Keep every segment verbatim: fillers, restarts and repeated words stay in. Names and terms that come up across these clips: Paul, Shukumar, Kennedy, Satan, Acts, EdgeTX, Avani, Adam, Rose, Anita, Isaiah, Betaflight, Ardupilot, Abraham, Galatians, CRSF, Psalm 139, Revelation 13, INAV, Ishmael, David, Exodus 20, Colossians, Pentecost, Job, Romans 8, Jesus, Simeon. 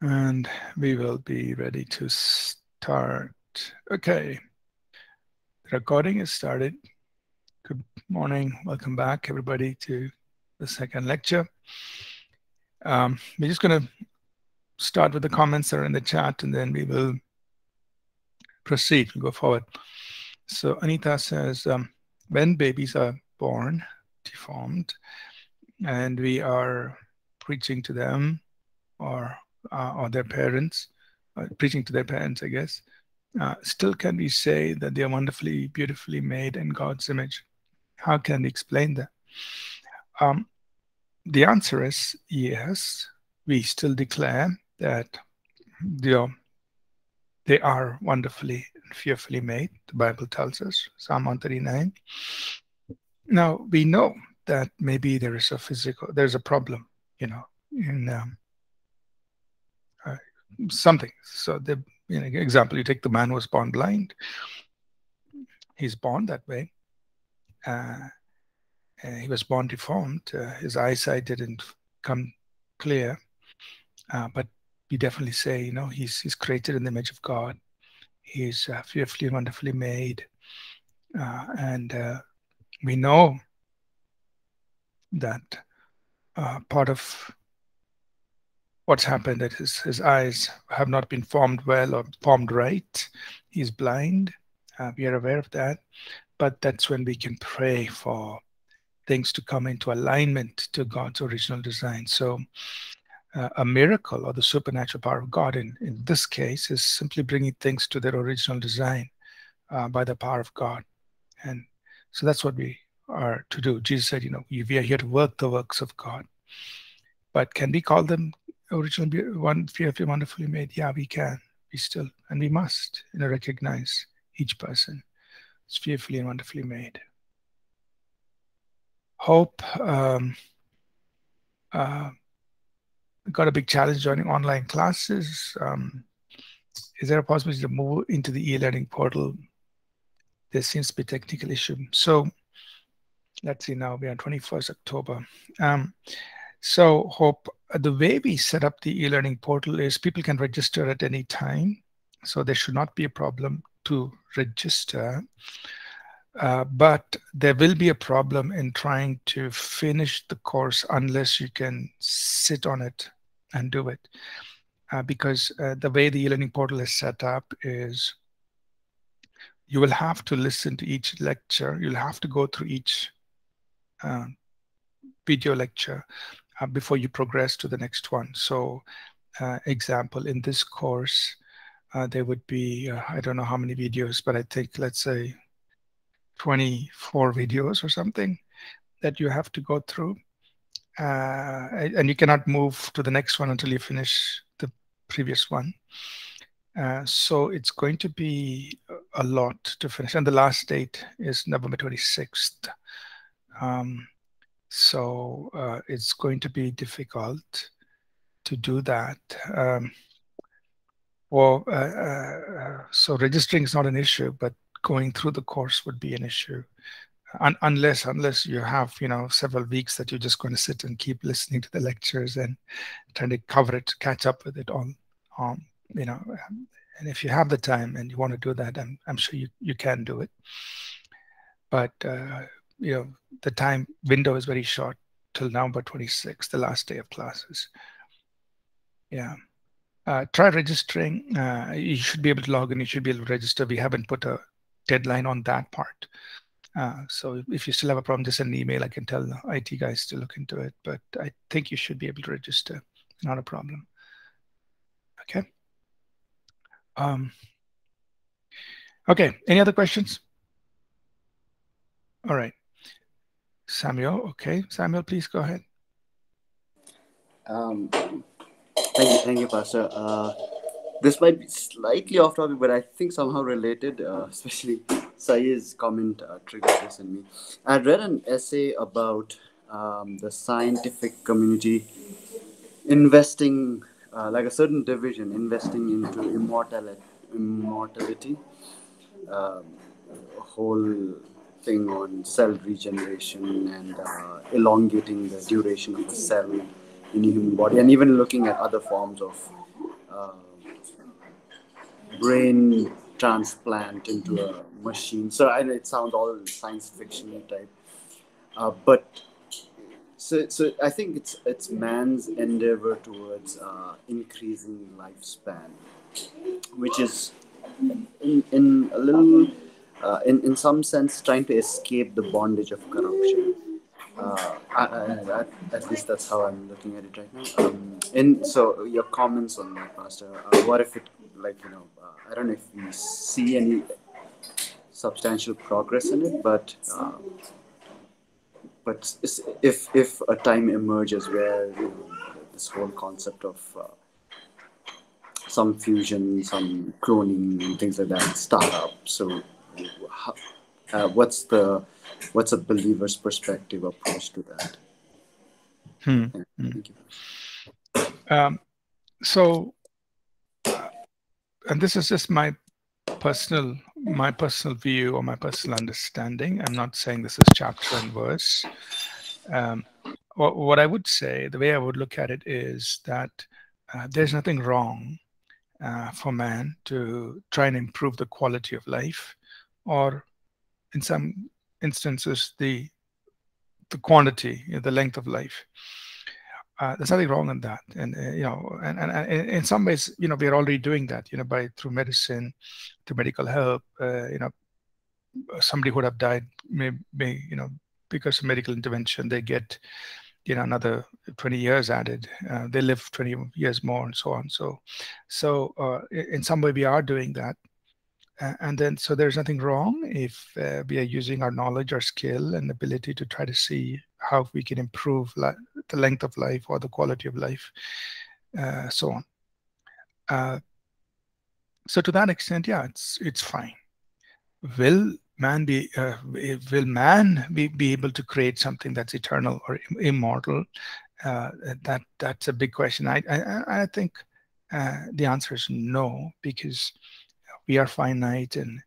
And we will be ready to start. Okay, the recording is started. Good morning, welcome back everybody to the second lecture. Um, we're just going to start with the comments that are in the chat and then we will proceed, we'll go forward. So Anita says, um, when babies are born, deformed, and we are preaching to them or Uh, or their parents, uh, preaching to their parents, I guess, uh, still can we say that they are wonderfully, beautifully made in God's image? How can we explain that? Um, the answer is yes, we still declare that they are, they are wonderfully and fearfully made, the Bible tells us, Psalm one thirty-nine. Now, we know that maybe there is a physical, there's a problem, you know, in um, something. So the you know, example you take, the man was born blind. He's born that way. Uh, he was born deformed. Uh, his eyesight didn't come clear. Uh, but we definitely say, you know, he's, he's created in the image of God. He's uh, fearfully and wonderfully made. Uh, and uh, we know that uh, part of what's happened that his, his eyes have not been formed well or formed right. He's blind. Uh, we are aware of that. But that's when we can pray for things to come into alignment to God's original design. So uh, a miracle or the supernatural power of God in, in this case is simply bringing things to their original design uh, by the power of God. And so that's what we are to do. Jesus said, you know, we are here to work the works of God. But can we call them original, one fearfully, wonderfully made? Yeah, we can. We still, and we must, you know, recognize each person is fearfully and wonderfully made. Hope um, uh, got a big challenge joining online classes. Um, is there a possibility to move into the e-learning portal? There seems to be a technical issue. So let's see now. We are twenty-first October. Um, so Hope, the way we set up the e-learning portal is people can register at any time. So there should not be a problem to register. Uh, but there will be a problem in trying to finish the course unless you can sit on it and do it. Uh, because uh, the way the e-learning portal is set up is you will have to listen to each lecture. You'll have to go through each uh, video lecture Uh, before you progress to the next one. So uh, example, in this course, uh, there would be, uh, I don't know how many videos, but I think let's say twenty-four videos or something that you have to go through. Uh, and you cannot move to the next one until you finish the previous one. Uh, so it's going to be a lot to finish. And the last date is November twenty-sixth. Um, So uh, it's going to be difficult to do that. Um, well, uh, uh, so registering is not an issue, but going through the course would be an issue, Un unless unless you have you know several weeks that you're just going to sit and keep listening to the lectures and trying to cover it, catch up with it all. Um, you know, and if you have the time and you want to do that, I'm I'm sure you you can do it, but. Uh, you know, the time window is very short till November twenty-sixth, the last day of classes. Yeah. Uh, try registering. Uh, you should be able to log in. You should be able to register. We haven't put a deadline on that part. Uh, so if you still have a problem, just send an email. I can tell the I T guys to look into it. But I think you should be able to register. Not a problem. Okay. Um, okay. Any other questions? All right. Samuel, okay. Samuel, please go ahead. Um, thank you, thank you, Pastor. Uh, this might be slightly off topic, but I think somehow related, uh, especially Saye's comment uh, triggered this in me. I read an essay about um, the scientific community investing, uh, like a certain division, investing into immortality, immortality um, a whole thing on cell regeneration and uh, elongating the duration of a cell in the human body, and even looking at other forms of uh, brain transplant into a machine. So I know it sounds all science fiction type, uh, but so so I think it's it's man's endeavor towards uh, increasing lifespan, which is in in a little uh, in in some sense trying to escape the bondage of corruption. Uh, I, I, I, at least that's how I'm looking at it right now. Um, and so your comments on that, Pastor, uh, what if it, like, you know, uh, I don't know if we see any substantial progress in it, but uh, but if if a time emerges where, you know, this whole concept of uh, some fusion, some cloning and things like that start up, so how, uh, what's the What's a believer's perspective approach to that? Hmm. Yeah, thank you. Um, so, uh, and this is just my personal, my personal view or my personal understanding. I'm not saying this is chapter and verse. Um, what, what I would say, the way I would look at it is that uh, there's nothing wrong uh, for man to try and improve the quality of life, or in some instances the the quantity, you know, the length of life. Uh, there's nothing wrong in that, and uh, you know, and, and, and in some ways, you know, we're already doing that, you know, by through medicine, through medical help. Uh, you know, somebody would have died, may, may you know, because of medical intervention, they get, you know, another twenty years added. Uh, they live twenty years more, and so on. So, so uh, in some way, we are doing that. Uh, and then, so there's nothing wrong if uh, we are using our knowledge or skill and ability to try to see how we can improve li the length of life or the quality of life, uh, so on. Uh, so to that extent, yeah, it's it's fine. Will man be uh, will man be, be able to create something that's eternal or im immortal? Uh, that that's a big question. I I, I think uh, the answer is no, because we are finite, and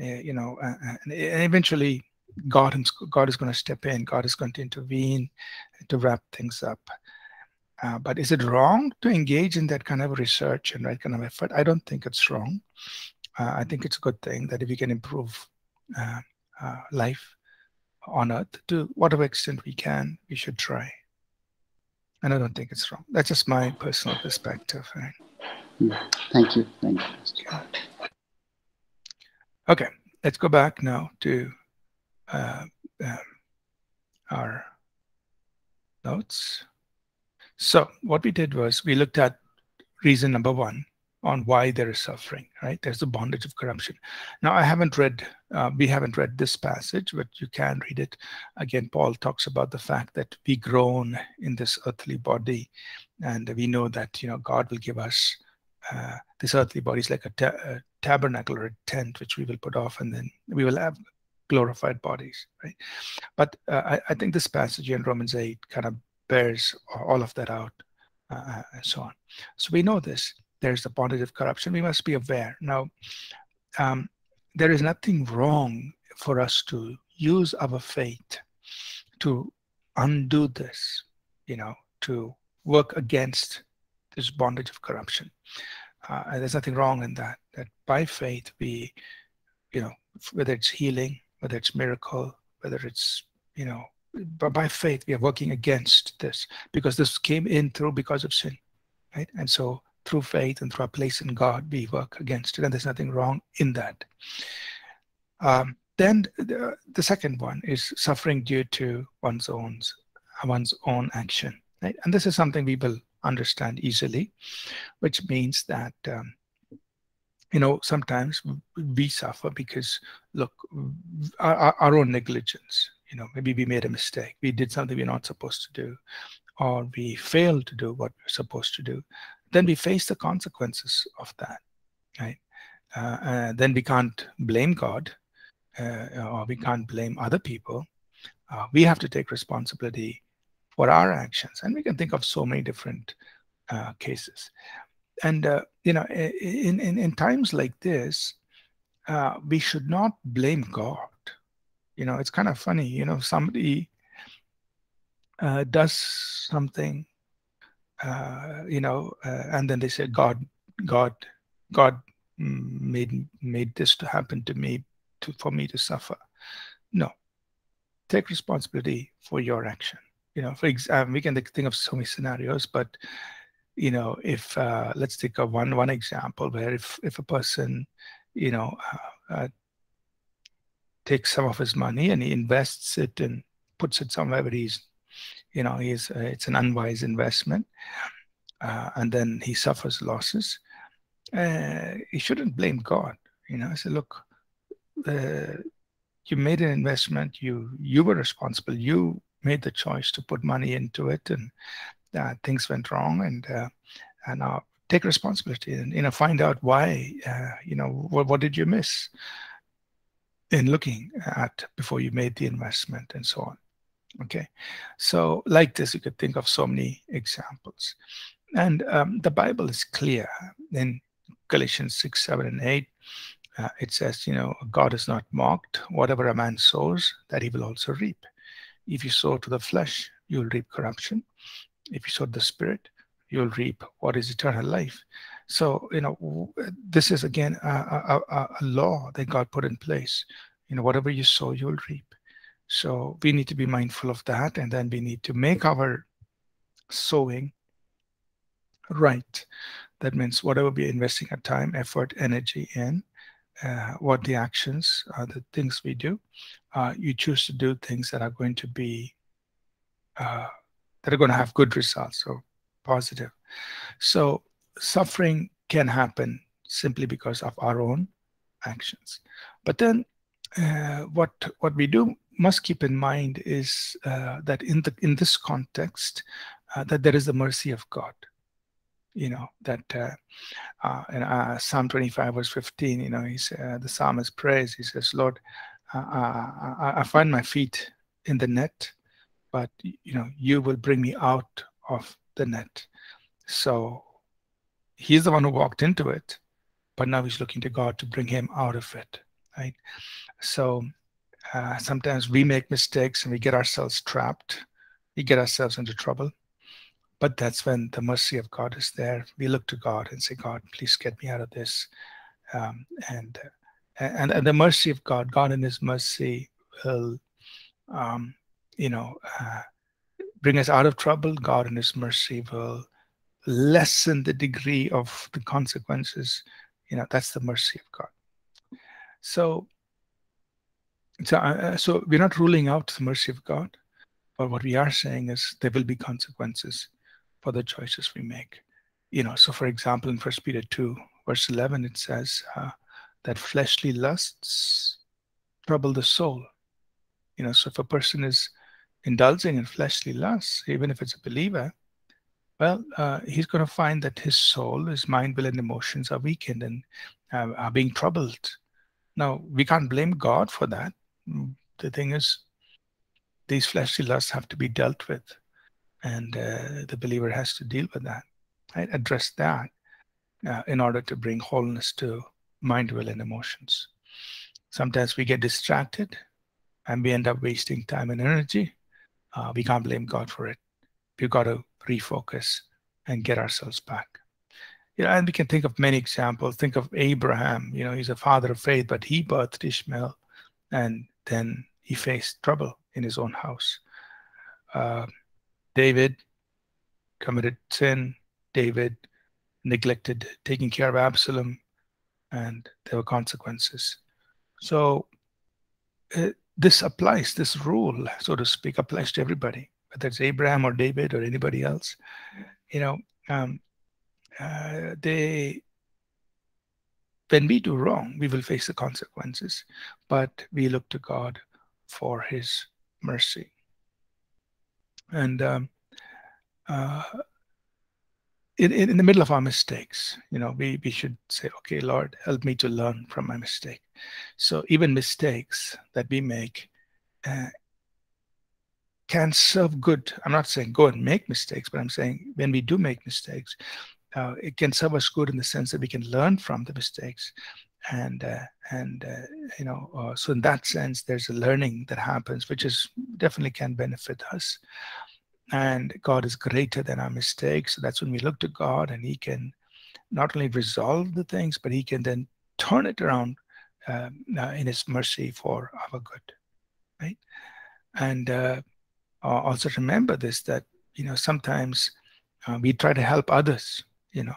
uh, you know, uh, and eventually God and God is going to step in. God is going to intervene to wrap things up. Uh, but is it wrong to engage in that kind of research and that kind of effort? I don't think it's wrong. Uh, I think it's a good thing that if we can improve uh, uh, life on Earth to whatever extent we can, we should try. And I don't think it's wrong. That's just my personal perspective. Right? Yeah. Thank you. Thank you, Mister Okay, let's go back now to uh, um, our notes. So what we did was we looked at reason number one on why there is suffering, right? There's the bondage of corruption. Now, I haven't read, uh, we haven't read this passage, but you can read it. Again, Paul talks about the fact that we groan in this earthly body, and we know that, you know, God will give us uh, this earthly body is like a, ta a tabernacle or a tent which we will put off, and then we will have glorified bodies, right? But uh, I, I think this passage in Romans eight kind of bears all of that out, uh, and so on. So we know this. There's the bondage of corruption. We must be aware. Now, um, there is nothing wrong for us to use our faith to undo this, you know, to work against this bondage of corruption. Uh, and there's nothing wrong in that, that by faith we, you know, whether it's healing, whether it's miracle, whether it's, you know, but by faith we are working against this, because this came in through because of sin, right? And so through faith and through our place in God, we work against it, and there's nothing wrong in that. Um, then the, the second one is suffering due to one's own, one's own action, right? And this is something we will understand easily, which means that, um, you know, sometimes we suffer because, look, our, our own negligence, you know, maybe we made a mistake, we did something we're not supposed to do, or we failed to do what we're supposed to do. Then we face the consequences of that, right? Uh, uh, then we can't blame God, uh, or we can't blame other people. Uh, we have to take responsibility for our actions, and we can think of so many different uh, cases. And uh, you know, in, in in times like this, uh, we should not blame God. You know, it's kind of funny. You know, somebody uh, does something, uh, you know, uh, and then they say God God, God made made this to happen to me, to for me to suffer. No, take responsibility for your action. You know, for example, we can think of so many scenarios, but you know, if uh, let's take a one one example where if if a person, you know, uh, uh, takes some of his money and he invests it and puts it somewhere where he's, you know, he's uh, it's an unwise investment, uh, and then he suffers losses. Uh, he shouldn't blame God. You know, I say, look, uh, you made an investment. You you were responsible. You made the choice to put money into it, and uh, things went wrong. And uh, and now take responsibility and you know find out why. Uh, you know, what what did you miss in looking at before you made the investment and so on. Okay, so like this, you could think of so many examples. And um, the Bible is clear in Galatians six, seven, and eight. Uh, it says, you know, God is not mocked. Whatever a man sows, that he will also reap. If you sow to the flesh, you will reap corruption. If you sow to the Spirit, you will reap what is eternal life. So, you know, this is, again, a, a, a law that God put in place. You know, whatever you sow, you will reap. So we need to be mindful of that, and then we need to make our sowing right. That means whatever we're investing our time, effort, energy in, uh, what the actions are, the things we do, uh, you choose to do things that are going to be, uh, that are going to have good results or positive. So suffering can happen simply because of our own actions. But then uh, what, what we do must keep in mind is uh, that in, the, in this context, uh, that there is the mercy of God. You know, that uh, uh, in uh, Psalm twenty-five verse fifteen, you know, he's, uh, the psalmist prays, he says, Lord, uh, I, I find my feet in the net, but, you know, you will bring me out of the net. So he's the one who walked into it, but now he's looking to God to bring him out of it, right? So uh, sometimes we make mistakes and we get ourselves trapped, we get ourselves into trouble. But that's when the mercy of God is there. We look to God and say, God, please get me out of this. Um, and, and and the mercy of God, God in His mercy will, um, you know, uh, bring us out of trouble. God in His mercy will lessen the degree of the consequences. You know, that's the mercy of God. So, so, uh, so we're not ruling out the mercy of God. But what we are saying is there will be consequences for the choices we make. You know, so for example, in First Peter two, verse eleven, it says uh, that fleshly lusts trouble the soul. You know, so if a person is indulging in fleshly lusts, even if it's a believer, well, uh, he's going to find that his soul, his mind, will, and emotions are weakened and uh, are being troubled. Now, we can't blame God for that. The thing is, these fleshly lusts have to be dealt with, and uh, the believer has to deal with that, right? Address that uh, in order to bring wholeness to mind, will, and emotions. Sometimes we get distracted and we end up wasting time and energy. Uh, we can't blame God for it. We've got to refocus and get ourselves back. You know, and we can think of many examples. Think of Abraham. You know, he's a father of faith, but he birthed Ishmael, and then he faced trouble in his own house. Uh, David committed sin. David neglected taking care of Absalom, and there were consequences. So uh, this applies, this rule, so to speak, applies to everybody, whether it's Abraham or David or anybody else. You know, um, uh, they, when we do wrong, we will face the consequences, but we look to God for His mercy. And um, uh, in, in the middle of our mistakes, you know, we, we should say, okay, Lord, help me to learn from my mistake. So even mistakes that we make uh, can serve good. I'm not saying go and make mistakes, but I'm saying when we do make mistakes, uh, it can serve us good in the sense that we can learn from the mistakes. And, uh, and uh, you know, uh, so in that sense, there's a learning that happens, which is definitely can benefit us. And God is greater than our mistakes. So that's when we look to God, and He can not only resolve the things, but he can then turn it around um, uh, in his mercy for our good, right? And uh, also remember this, that, you know, sometimes uh, we try to help others, you know,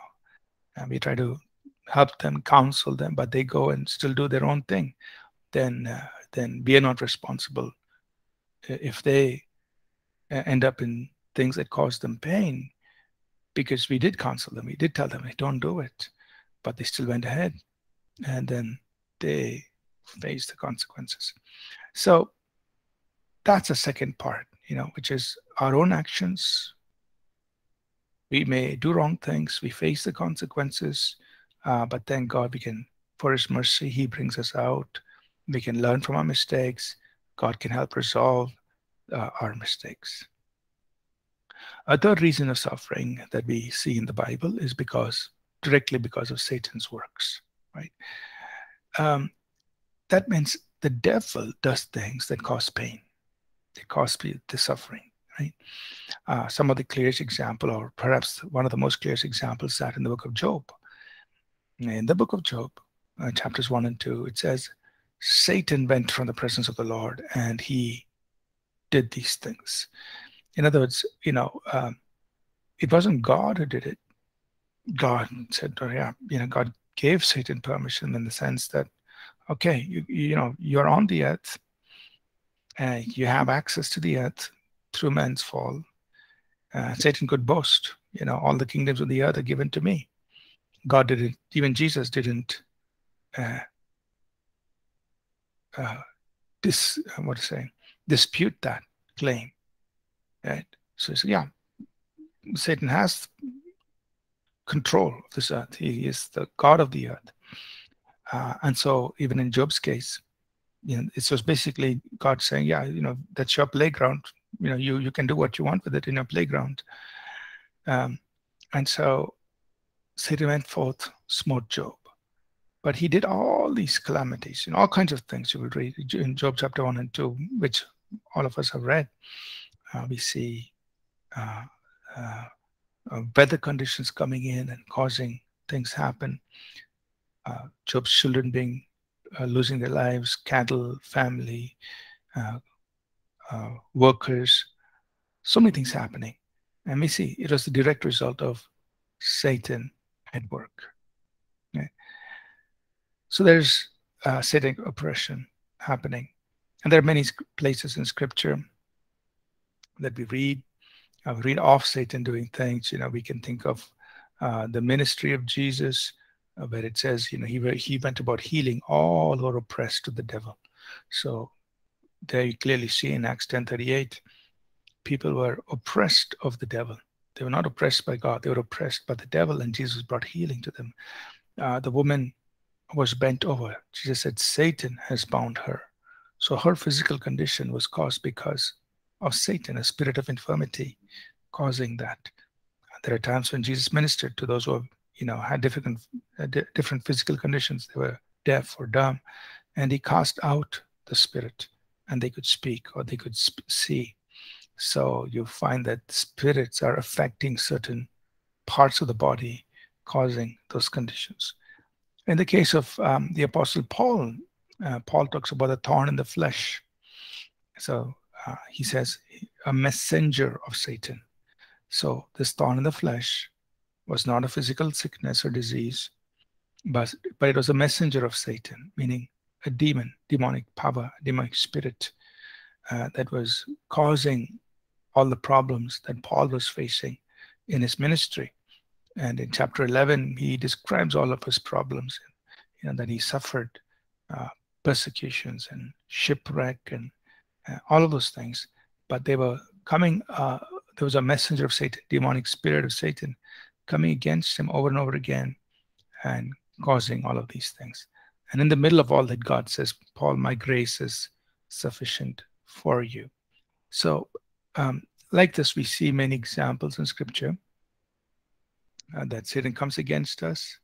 and we try to help them, counsel them, but they go and still do their own thing. Then, uh, then we are not responsible if they end up in things that cause them pain, because we did counsel them, we did tell them, hey, don't do it, but they still went ahead, and then they faced the consequences. So that's the second part, you know, which is our own actions. We may do wrong things, we face the consequences, uh, but thank God we can, for his mercy, he brings us out. We can learn from our mistakes. God can help resolve uh, our mistakes. A third reason of suffering that we see in the Bible is because, directly because of Satan's works, right? Um, that means the devil does things that cause pain. They cause the suffering, right? Uh, some of the clearest example, or perhaps one of the most clearest examples, that in the book of Job. In the book of Job, uh, chapters one and two, it says, Satan went from the presence of the Lord and he did these things. In other words, you know, um, it wasn't God who did it. God said, oh, yeah, you know, God gave Satan permission in the sense that, okay, you, you know, you're on the earth and you have access to the earth through man's fall. Uh, Satan could boast, you know, all the kingdoms of the earth are given to me. God didn't, even Jesus didn't, uh, Uh, dis, what is saying? dispute that claim, right? So, so, yeah, Satan has control of this earth. He is the God of the earth. Uh, and so even in Job's case, you know, it was basically God saying, yeah, you know, that's your playground. You know, you, you can do what you want with it in your playground. Um, and so Satan went forth, smote Job. But he did all these calamities, you know, all kinds of things you would read in Job chapter one and two, which all of us have read. Uh, we see uh, uh, uh, weather conditions coming in and causing things happen. Uh, Job's children being uh, losing their lives, cattle, family, uh, uh, workers, so many things happening. And we see it was the direct result of Satan at work. Okay? So there's uh, satanic oppression happening. And there are many places in scripture that we read, uh, we read of Satan doing things. You know, we can think of uh, the ministry of Jesus, uh, where it says, you know, he, he went about healing all who are oppressed to the devil. So there you clearly see in Acts ten thirty-eight, people were oppressed of the devil. They were not oppressed by God. They were oppressed by the devil, and Jesus brought healing to them. Uh, the woman was bent over. Jesus said, Satan has bound her. So her physical condition was caused because of Satan, a spirit of infirmity causing that. There are times when Jesus ministered to those who have, you know, had different, uh, di different physical conditions. They were deaf or dumb, and he cast out the spirit, and they could speak or they could sp see. So you find that spirits are affecting certain parts of the body, causing those conditions. In the case of um, the Apostle Paul, uh, Paul talks about a thorn in the flesh. So uh, he says, a messenger of Satan. So this thorn in the flesh was not a physical sickness or disease, but, but it was a messenger of Satan, meaning a demon, demonic power, demonic spirit uh, that was causing all the problems that Paul was facing in his ministry. And in chapter eleven, he describes all of his problems, you know, that he suffered uh, persecutions and shipwreck and uh, all of those things. But they were coming, uh, there was a messenger of Satan, demonic spirit of Satan, coming against him over and over again and causing all of these things. And in the middle of all that, God says, Paul, my grace is sufficient for you. So um, like this, we see many examples in scripture. Uh, that Satan comes against us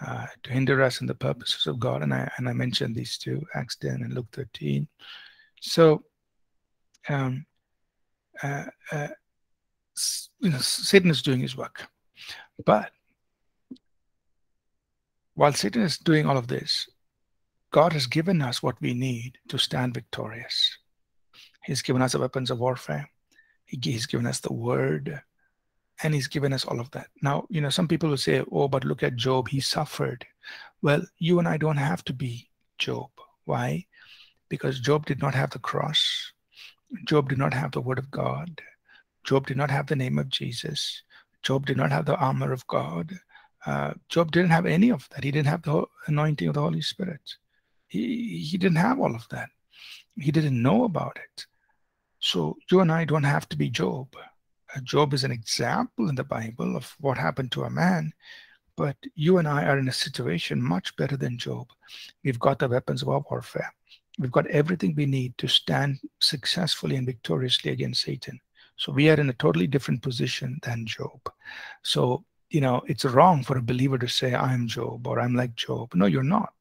uh, to hinder us in the purposes of God. And I, and I mentioned these two, Acts ten and Luke thirteen. So, um, uh, uh, you know, Satan is doing his work. But While Satan is doing all of this, God has given us what we need to stand victorious. He's given us the weapons of warfare. He's given us the word. And he's given us all of that. Now, you know, some people will say, oh, but look at Job. He suffered. Well, you and I don't have to be Job. Why? Because Job did not have the cross. Job did not have the word of God. Job did not have the name of Jesus. Job did not have the armor of God. Uh, Job didn't have any of that. He didn't have the anointing of the Holy Spirit. He, he didn't have all of that. He didn't know about it. So you and I don't have to be Job. Job is an example in the Bible of what happened to a man, but you and I are in a situation much better than Job. We've got the weapons of our warfare. We've got everything we need to stand successfully and victoriously against Satan. So we are in a totally different position than Job. So, you know, it's wrong for a believer to say, I'm Job, or I'm like Job. No, you're not.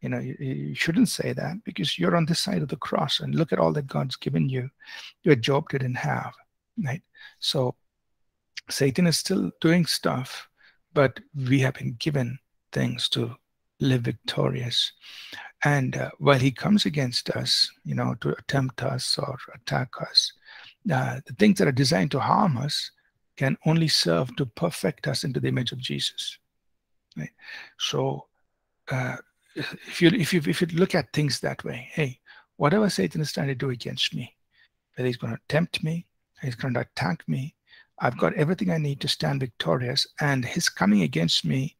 You know, you, you shouldn't say that, because you're on this side of the cross, and look at all that God's given you that Job didn't have. Right? So Satan is still doing stuff, but we have been given things to live victorious. And uh, while he comes against us, you know, to tempt us or attack us, uh, the things that are designed to harm us can only serve to perfect us into the image of Jesus. Right? So uh, if you if you if you look at things that way, hey, whatever Satan is trying to do against me, whether he's going to tempt me, he's going to attack me, I've got everything I need to stand victorious, and his coming against me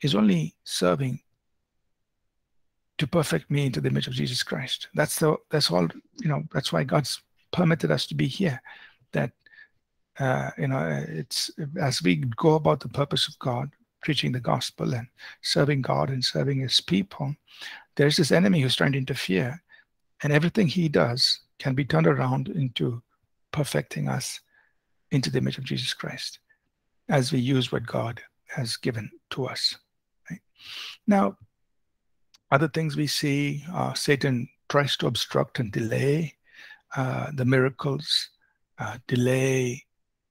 is only serving to perfect me into the image of Jesus Christ. That's the that's all, you know, that's why God's permitted us to be here. That uh, you know, it's as we go about the purpose of God, preaching the gospel and serving God and serving his people, there's this enemy who's trying to interfere, and everything he does can be turned around into perfecting us into the image of Jesus Christ as we use what God has given to us. Right? Now, other things we see, uh, Satan tries to obstruct and delay uh, the miracles, uh, delay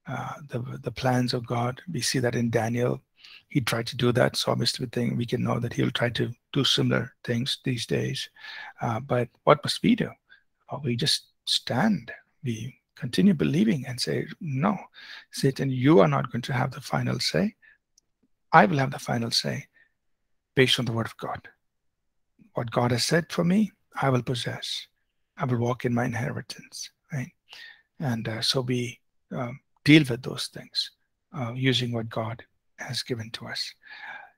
uh, the, the plans of God. We see that in Daniel. He tried to do that, so obviously we, think we can know that he'll try to do similar things these days. Uh, but what must we do? Uh, we just stand. We continue believing and say, no, Satan, you are not going to have the final say. I will have the final say based on the word of God. What God has said for me, I will possess. I will walk in my inheritance, right? And uh, so we uh, deal with those things uh, using what God has given to us.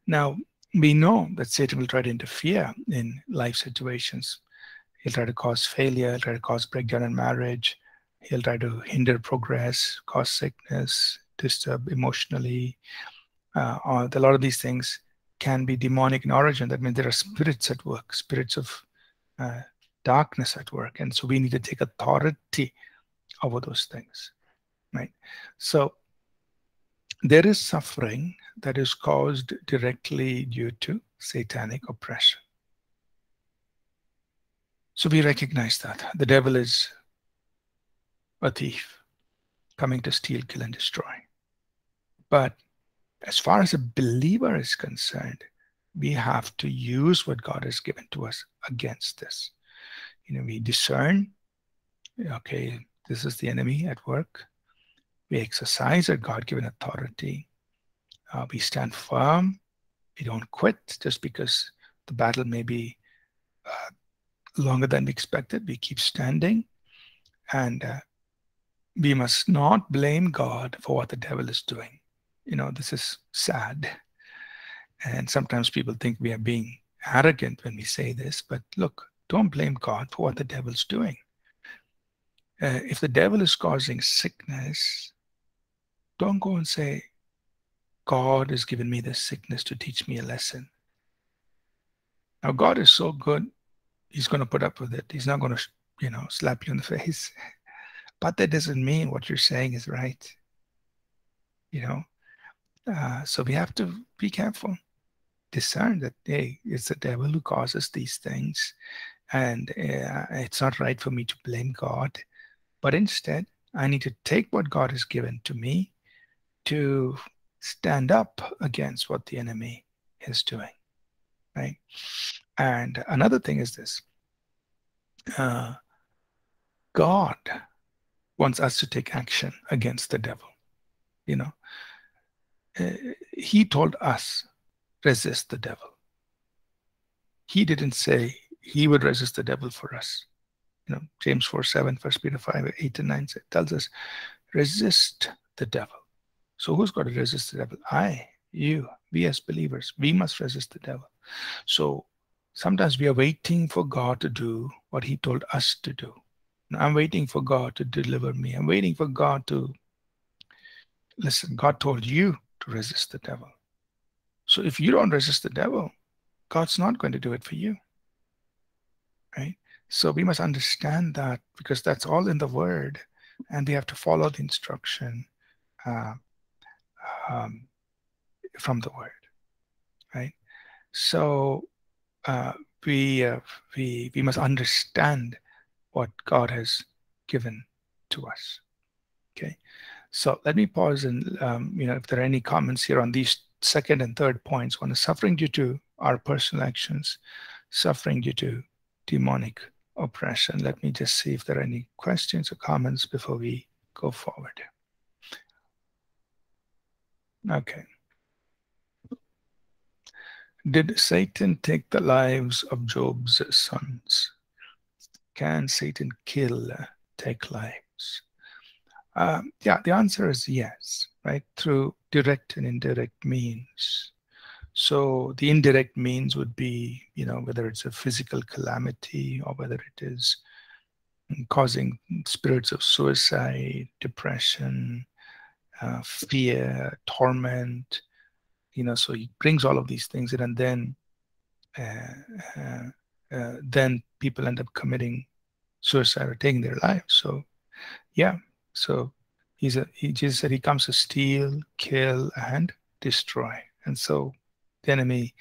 Now, we know that Satan will try to interfere in life situations. He'll try to cause failure, he'll try to cause breakdown in marriage, he'll try to hinder progress, cause sickness, disturb emotionally. Uh, or a lot of these things can be demonic in origin. That means there are spirits at work, spirits of uh, darkness at work. And so we need to take authority over those things, right? So there is suffering that is caused directly due to satanic oppression. So we recognize that. The devil is a thief coming to steal, kill, and destroy. But as far as a believer is concerned, we have to use what God has given to us against this. You know, we discern, okay, this is the enemy at work. We exercise our God-given authority. Uh, we stand firm. We don't quit just because the battle may be uh, longer than we expected. We keep standing, and uh, we must not blame God for what the devil is doing. You know, this is sad. And sometimes people think we are being arrogant when we say this, but look, don't blame God for what the devil's doing. Uh, if the devil is causing sickness, don't go and say, God has given me this sickness to teach me a lesson. Now, God is so good, he's going to put up with it. He's not going to, you know, slap you in the face. But that doesn't mean what you're saying is right. You know, uh, so we have to be careful, discern that, hey, it's the devil who causes these things, and uh, it's not right for me to blame God. But instead, I need to take what God has given to me to stand up against what the enemy is doing. right? And another thing is this, uh, God wants us to take action against the devil. You know, uh, he told us, resist the devil. He didn't say he would resist the devil for us. You know, James four seven, First Peter five, eight and nine it tells us, resist the devil. So who's got to resist the devil? I, you, we as believers, we must resist the devil. So sometimes we are waiting for God to do what he told us to do. And I'm waiting for God to deliver me. I'm waiting for God to, listen, God told you to resist the devil. So if you don't resist the devil, God's not going to do it for you, right? So we must understand that, because that's all in the Word, and we have to follow the instruction uh, um, from the Word, right? So uh, we, uh, we, we must understand what God has given to us, okay? So let me pause and, um, you know, if there are any comments here on these second and third points. One is suffering due to our personal actions, suffering due to demonic oppression. Let me just see if there are any questions or comments before we go forward. Okay. Did Satan take the lives of Job's sons? Can Satan kill, take lives? Um, yeah, the answer is yes, right? Through direct and indirect means. So the indirect means would be, you know, whether it's a physical calamity or whether it is causing spirits of suicide, depression, uh, fear, torment, you know, so he brings all of these things in, and then, uh, uh, uh, then people end up committing suicide or taking their lives. So, yeah, so he's a, he, Jesus said he comes to steal, kill, and destroy. And so the enemy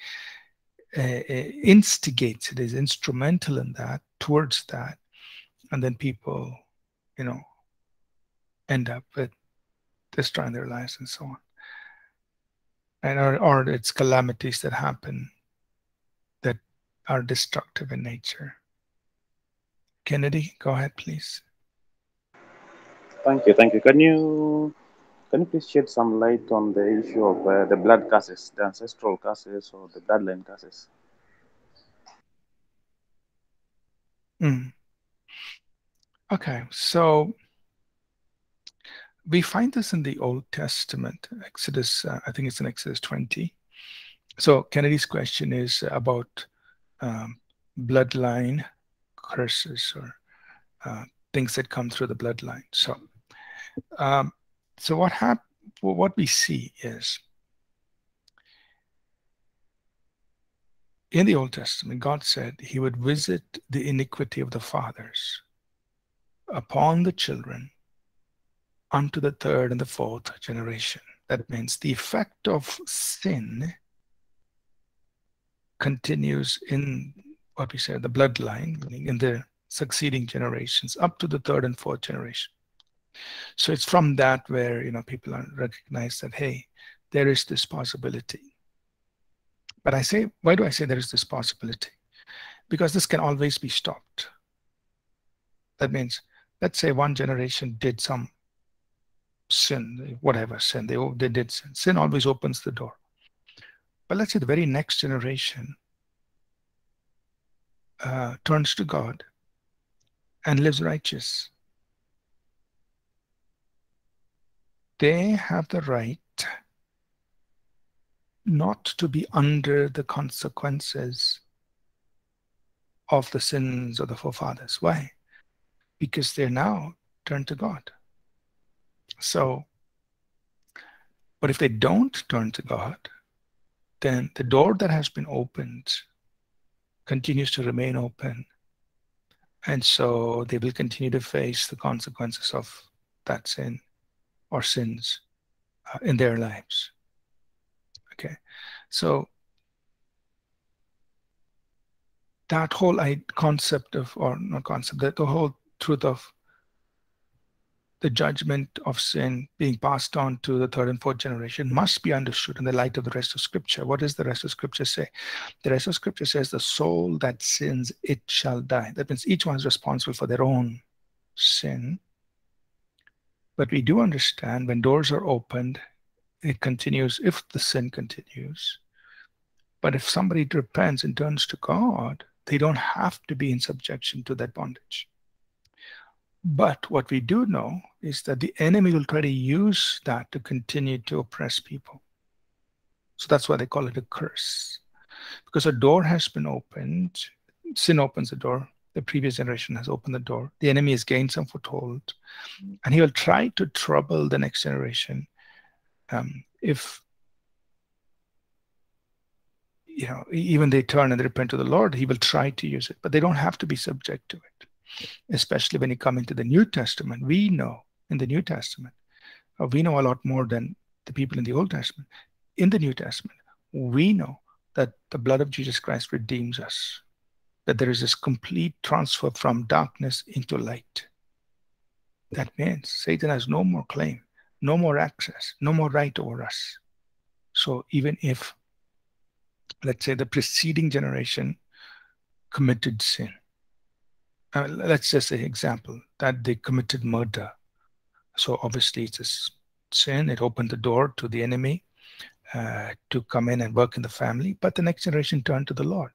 uh, instigates it, is instrumental in that, towards that, and then people, you know, end up with destroying their lives and so on. And or, or it's calamities that happen that are destructive in nature. Kennedy, go ahead, please. Thank you, thank you. Can you can you please shed some light on the issue of uh, the blood curses, the ancestral curses, or the bloodline curses? Mm. Okay, so we find this in the Old Testament, Exodus. Uh, I think it's in Exodus twenty. So Kennedy's question is about um, bloodline curses or uh, things that come through the bloodline. So, um, so what hap what we see is in the Old Testament, God said He would visit the iniquity of the fathers upon the children unto the third and the fourth generation. That means the effect of sin continues in what we say the bloodline, meaning in the succeeding generations up to the third and fourth generation. So it's from that where, you know, people recognize that, hey, there is this possibility. But I say, why do I say there is this possibility? Because this can always be stopped. That means, let's say one generation did some sin, whatever sin, they, they did sin. Sin always opens the door. But let's say the very next generation uh, turns to God and lives righteous. They have the right not to be under the consequences of the sins of the forefathers. Why? Because they're now turned to God. So, but if they don't turn to God, then the door that has been opened continues to remain open. And so they will continue to face the consequences of that sin or sins uh, in their lives. Okay, so that whole I concept of, or not concept, that the whole truth of the judgment of sin being passed on to the third and fourth generation must be understood in the light of the rest of Scripture. What does the rest of Scripture say? The rest of Scripture says, the soul that sins, it shall die. That means each one is responsible for their own sin. But we do understand when doors are opened, it continues if the sin continues. But if somebody repents and turns to God, they don't have to be in subjection to that bondage. But what we do know is that the enemy will try to use that to continue to oppress people. So that's why they call it a curse. Because a door has been opened, sin opens the door, the previous generation has opened the door, the enemy has gained some foothold, and he will try to trouble the next generation um, if you know, even they turn and they repent to the Lord, he will try to use it, but they don't have to be subject to it. Especially when you come into the New Testament, we know in the New Testament, we know a lot more than the people in the Old Testament. In the New Testament, we know that the blood of Jesus Christ redeems us, that there is this complete transfer from darkness into light. That means Satan has no more claim, no more access, no more right over us. So even if, let's say, the preceding generation committed sin, Uh, let's just say example that they committed murder. So obviously it's a sin. It opened the door to the enemy uh, to come in and work in the family. But the next generation turned to the Lord.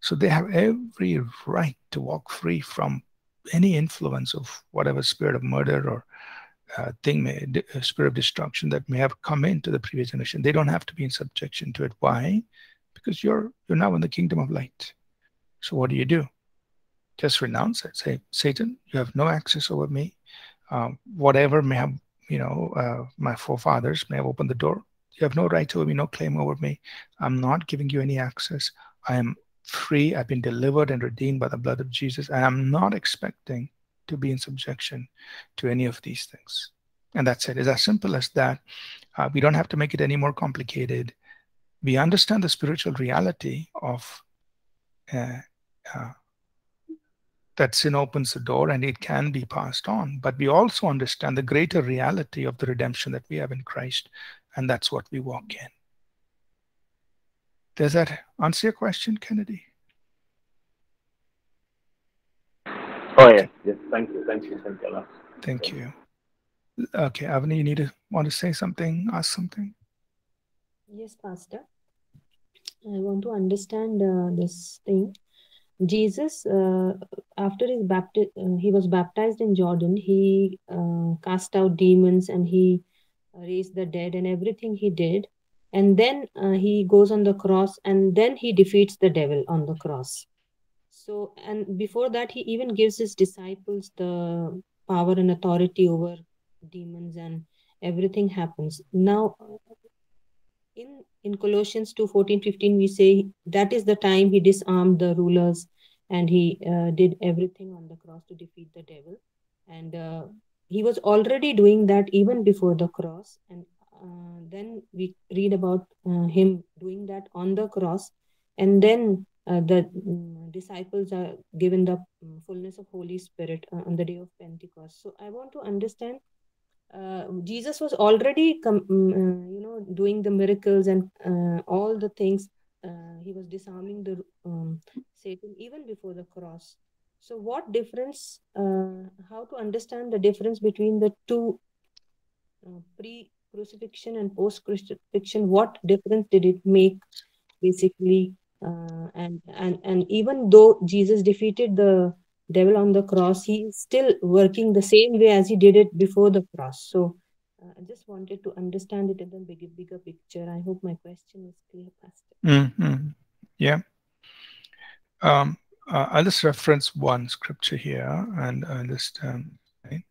So they have every right to walk free from any influence of whatever spirit of murder or uh, thing, may, uh, spirit of destruction that may have come into the previous generation. They don't have to be in subjection to it. Why? Because you're you're now in the kingdom of light. So what do you do? Just renounce it. Say, Satan, you have no access over me. Um, whatever may have, you know, uh, my forefathers may have opened the door. You have no right over me, no claim over me. I'm not giving you any access. I am free. I've been delivered and redeemed by the blood of Jesus. And I'm not expecting to be in subjection to any of these things. And that's it. It's as simple as that. Uh, we don't have to make it any more complicated. We understand the spiritual reality of uh, uh, that sin opens the door and it can be passed on. But we also understand the greater reality of the redemption that we have in Christ, and that's what we walk in. Does that answer your question, Kennedy? Oh, yes. Yes. Thank you. Thank you. Thank you a lot. Thank you. Okay, Avani, you need to want to say something, ask something? Yes, Pastor. I want to understand uh, this thing. Jesus, uh, after his baptism, uh, he was baptized in Jordan. He uh, cast out demons and he raised the dead and everything he did. And then uh, he goes on the cross and then he defeats the devil on the cross. So, and before that, he even gives his disciples the power and authority over demons, and everything happens. Now, in In Colossians two, fourteen, fifteen, we say that is the time he disarmed the rulers and he uh, did everything on the cross to defeat the devil. And uh, he was already doing that even before the cross. And uh, then we read about uh, him doing that on the cross. And then uh, the um, disciples are given the fullness of Holy Spirit uh, on the day of Pentecost. So I want to understand, Uh, Jesus was already, com uh, you know, doing the miracles and uh, all the things. Uh, he was disarming the um, Satan even before the cross. So, what difference? Uh, how to understand the difference between the two, uh, pre-crucifixion and post-crucifixion? What difference did it make, basically? Uh, and and and even though Jesus defeated the devil on the cross, he is still working the same way as he did it before the cross. So uh, I just wanted to understand it in the bigger, bigger picture. I hope my question is clear, Pastor. Mm-hmm. Yeah. Um, uh, I'll just reference one scripture here, and I'll just... Um, right?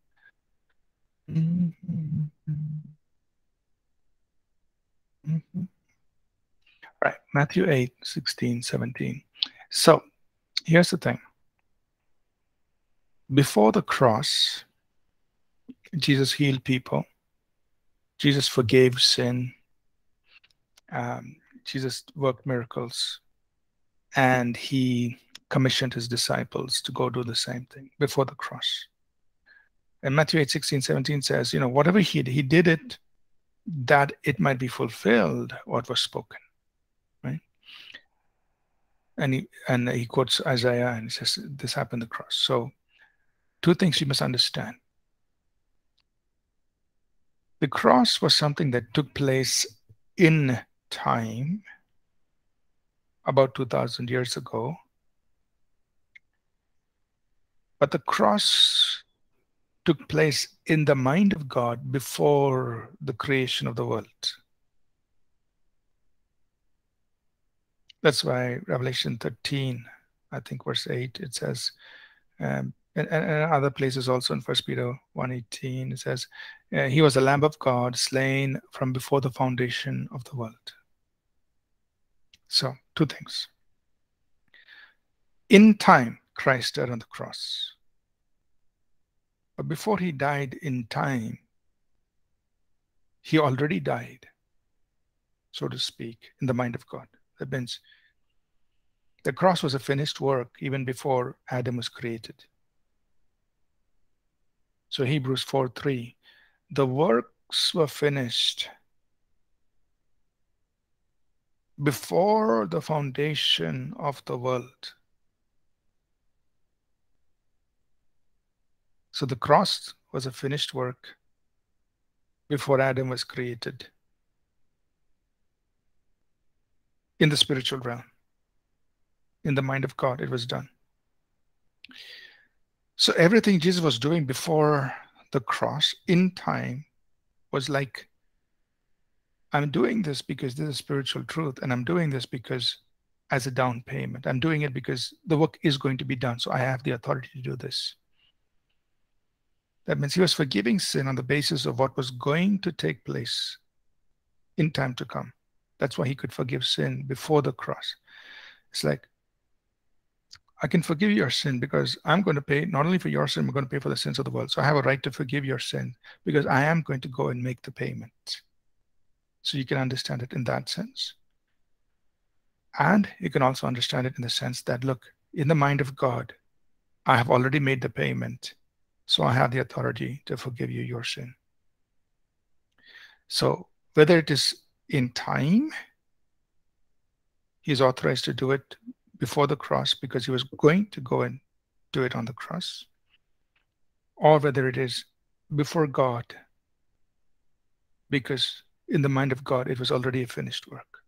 Mm-hmm. Mm-hmm. Right, Matthew eight, sixteen, seventeen. So here's the thing. Before the cross, Jesus healed people. Jesus forgave sin. Um, Jesus worked miracles. And he commissioned his disciples to go do the same thing before the cross. And Matthew eight, sixteen, seventeen says, you know, whatever he did, he did it that it might be fulfilled what was spoken, right? And he, and he quotes Isaiah and he says, this happened on the cross. So two things you must understand. The cross was something that took place in time about two thousand years ago. But the cross took place in the mind of God before the creation of the world. That's why Revelation thirteen, I think verse eight, it says, um, and, and other places also in First Peter one eighteen, it says, he was the Lamb of God slain from before the foundation of the world. So, two things. In time, Christ died on the cross. But before he died in time, he already died, so to speak, in the mind of God. That means the cross was a finished work even before Adam was created. So Hebrews four three, the works were finished before the foundation of the world. So the cross was a finished work before Adam was created in the spiritual realm. In the mind of God, it was done. So everything Jesus was doing before the cross in time was like, I'm doing this because this is spiritual truth, and I'm doing this because as a down payment. I'm doing it because the work is going to be done, so I have the authority to do this. That means he was forgiving sin on the basis of what was going to take place in time to come. That's why he could forgive sin before the cross. It's like, I can forgive your sin because I'm going to pay, not only for your sin, I'm going to pay for the sins of the world. So I have a right to forgive your sin because I am going to go and make the payment. So you can understand it in that sense. And you can also understand it in the sense that, look, in the mind of God, I have already made the payment. So I have the authority to forgive you your sin. So whether it is in time, he is authorized to do it before the cross because he was going to go and do it on the cross, or whether it is before God because in the mind of God it was already a finished work.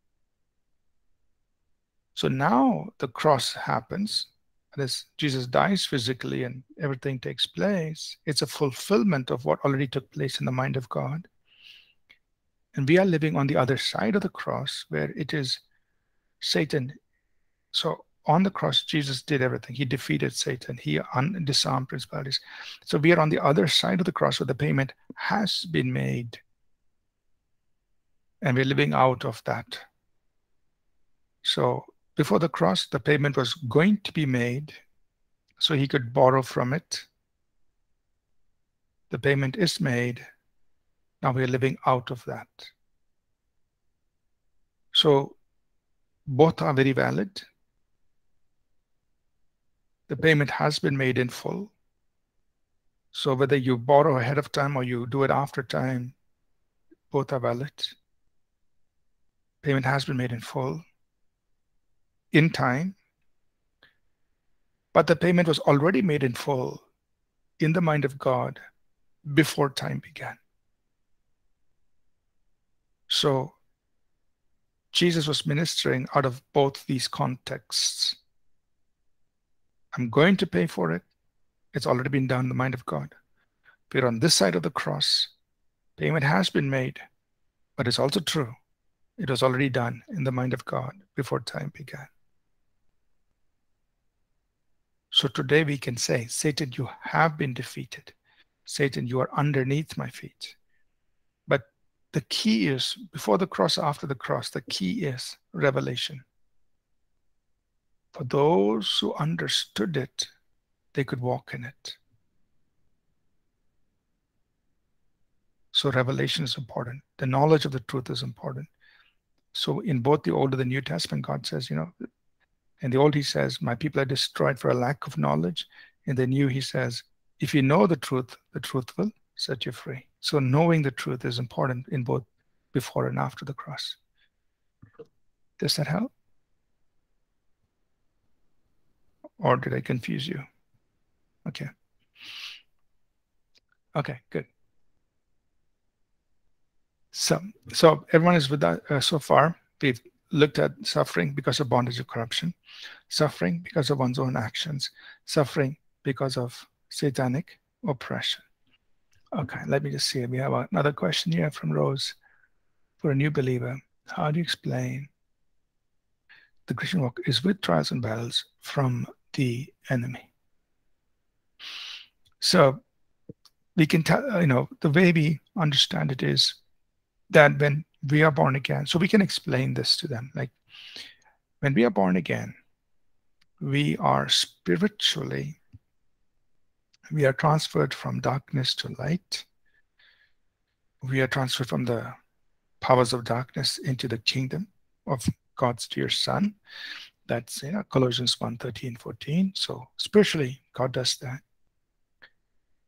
So now the cross happens. As Jesus dies physically and everything takes place, it's a fulfillment of what already took place in the mind of God. And we are living on the other side of the cross where it is Satan. So on the cross, Jesus did everything. He defeated Satan. He disarmed principalities. So we are on the other side of the cross where the payment has been made. And we're living out of that. So before the cross, the payment was going to be made, so he could borrow from it. The payment is made. Now we are living out of that. So both are very valid. The payment has been made in full. So whether you borrow ahead of time or you do it after time, both are valid. Payment has been made in full. In time, but the payment was already made in full in the mind of God before time began. So Jesus was ministering out of both these contexts. I'm going to pay for it. It's already been done in the mind of God. We're on this side of the cross. Payment has been made, but it's also true. It was already done in the mind of God before time began. So today we can say, Satan, you have been defeated. Satan, you are underneath my feet. But the key is, before the cross, after the cross, the key is revelation. For those who understood it, they could walk in it. So revelation is important. The knowledge of the truth is important. So in both the Old and the New Testament, God says, you know, in the Old he says, my people are destroyed for a lack of knowledge. In the New he says, if you know the truth, the truth will set you free. So knowing the truth is important in both before and after the cross. Does that help? Or did I confuse you? Okay. Okay, good. So, so everyone is with us uh, so far. We've looked at suffering because of bondage of corruption, suffering because of one's own actions, suffering because of satanic oppression. Okay, let me just see. We have another question here from Rose. For a new believer, how do you explain the Christian walk is with trials and battles from the enemy? So we can tell, you know, the way we understand it is that when we are born again, so we can explain this to them. Like, when we are born again, we are spiritually, we are transferred from darkness to light. We are transferred from the powers of darkness into the kingdom of God's dear Son. That's, you know, Colossians one, thirteen, fourteen. So spiritually, God does that.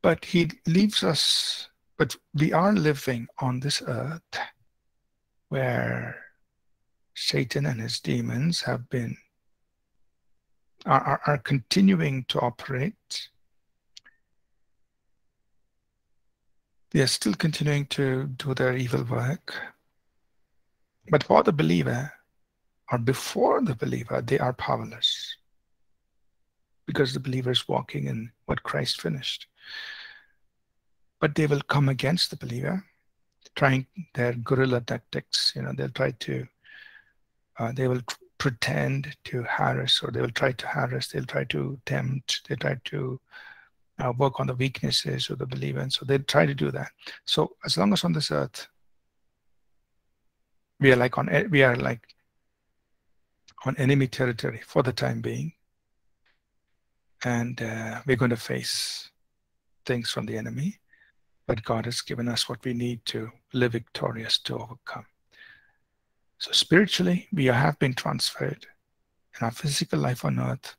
But he leaves us, but we are living on this earth where Satan and his demons have been, are, are, are continuing to operate. They are still continuing to do their evil work. But for the believer, or before the believer, they are powerless, because the believer is walking in what Christ finished. But they will come against the believer, trying their guerrilla tactics. You know, they'll try to, uh, they will pretend to harass, or they will try to harass, they'll try to tempt, they try to uh, work on the weaknesses of the believer. And so they try to do that. So as long as on this earth, we are like on, we are like on enemy territory for the time being, and uh, we're going to face things from the enemy, but God has given us what we need to live victorious, to overcome. So spiritually, we have been transferred. In our physical life on earth,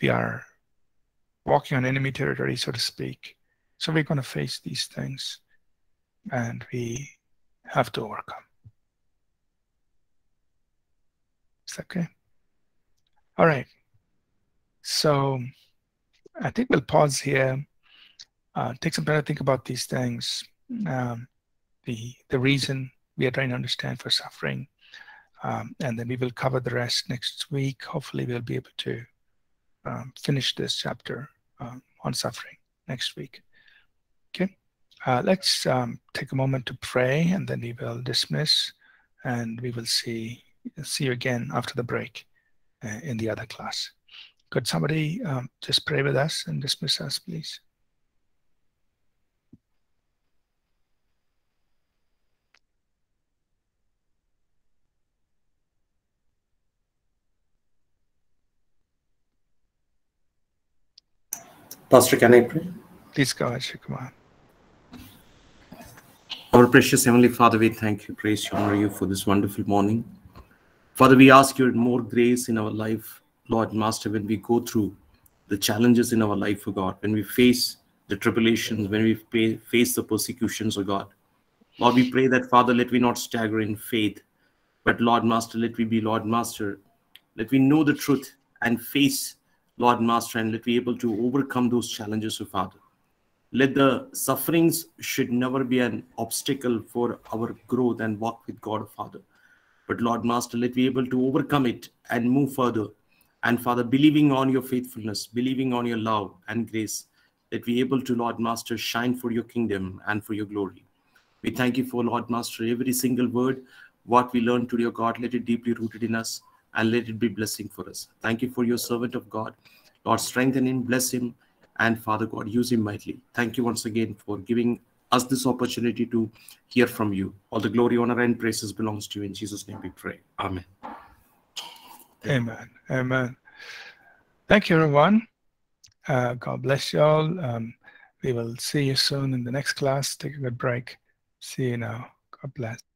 we are walking on enemy territory, so to speak. So we're going to face these things, and we have to overcome. Is that okay? All right. So I think we'll pause here. Uh, take some time to think about these things. Um, the the reason we are trying to understand for suffering, um, and then we will cover the rest next week. Hopefully, we'll be able to um, finish this chapter um, on suffering next week. Okay. Uh, let's um, take a moment to pray, and then we will dismiss, and we will see see you again after the break uh, in the other class. Could somebody um, just pray with us and dismiss us, please? Pastor, can I pray? Please go ahead, Shukumar. Our precious Heavenly Father, we thank you, praise you, honor you for this wonderful morning. Father, we ask you more grace in our life, Lord, Master, when we go through the challenges in our life, O God, when we face the tribulations, when we pay, face the persecutions, O God. Lord, we pray that, Father, let we not stagger in faith, but, Lord, Master, let we be, Lord, Master, let we know the truth and face, Lord, Master, and let we be able to overcome those challenges, O Father. Let the sufferings should never be an obstacle for our growth and walk with God, Father. But, Lord, Master, let we be able to overcome it and move further. And, Father, believing on your faithfulness, believing on your love and grace, that we able to, Lord Master, shine for your kingdom and for your glory. We thank you for, Lord Master, every single word, what we learn today, O God, let it deeply rooted in us, and let it be blessing for us. Thank you for your servant of God. Lord, strengthen him, bless him, and, Father God, use him mightily. Thank you once again for giving us this opportunity to hear from you. All the glory, honor, and praises belongs to you. In Jesus' name we pray. Amen. Amen. Amen. Thank you, everyone. Uh, God bless you all. Um, we will see you soon in the next class. Take a good break. See you now. God bless.